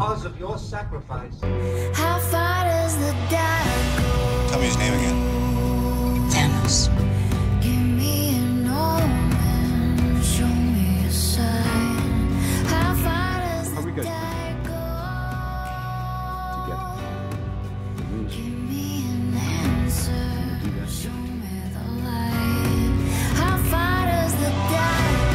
because of your sacrifice. How far does the dark go? Tell me his name again. Thanos. Give me an omen, show me a sign. How far does the dark go? Together. Give me an answer, show me the light. How far does the dark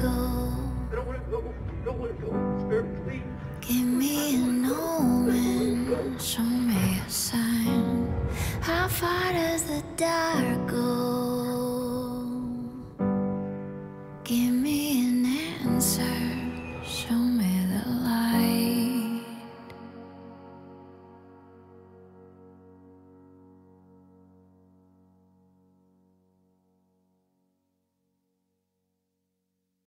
go? Give me an omen, show me a sign. How far does the dark go? Give me an answer.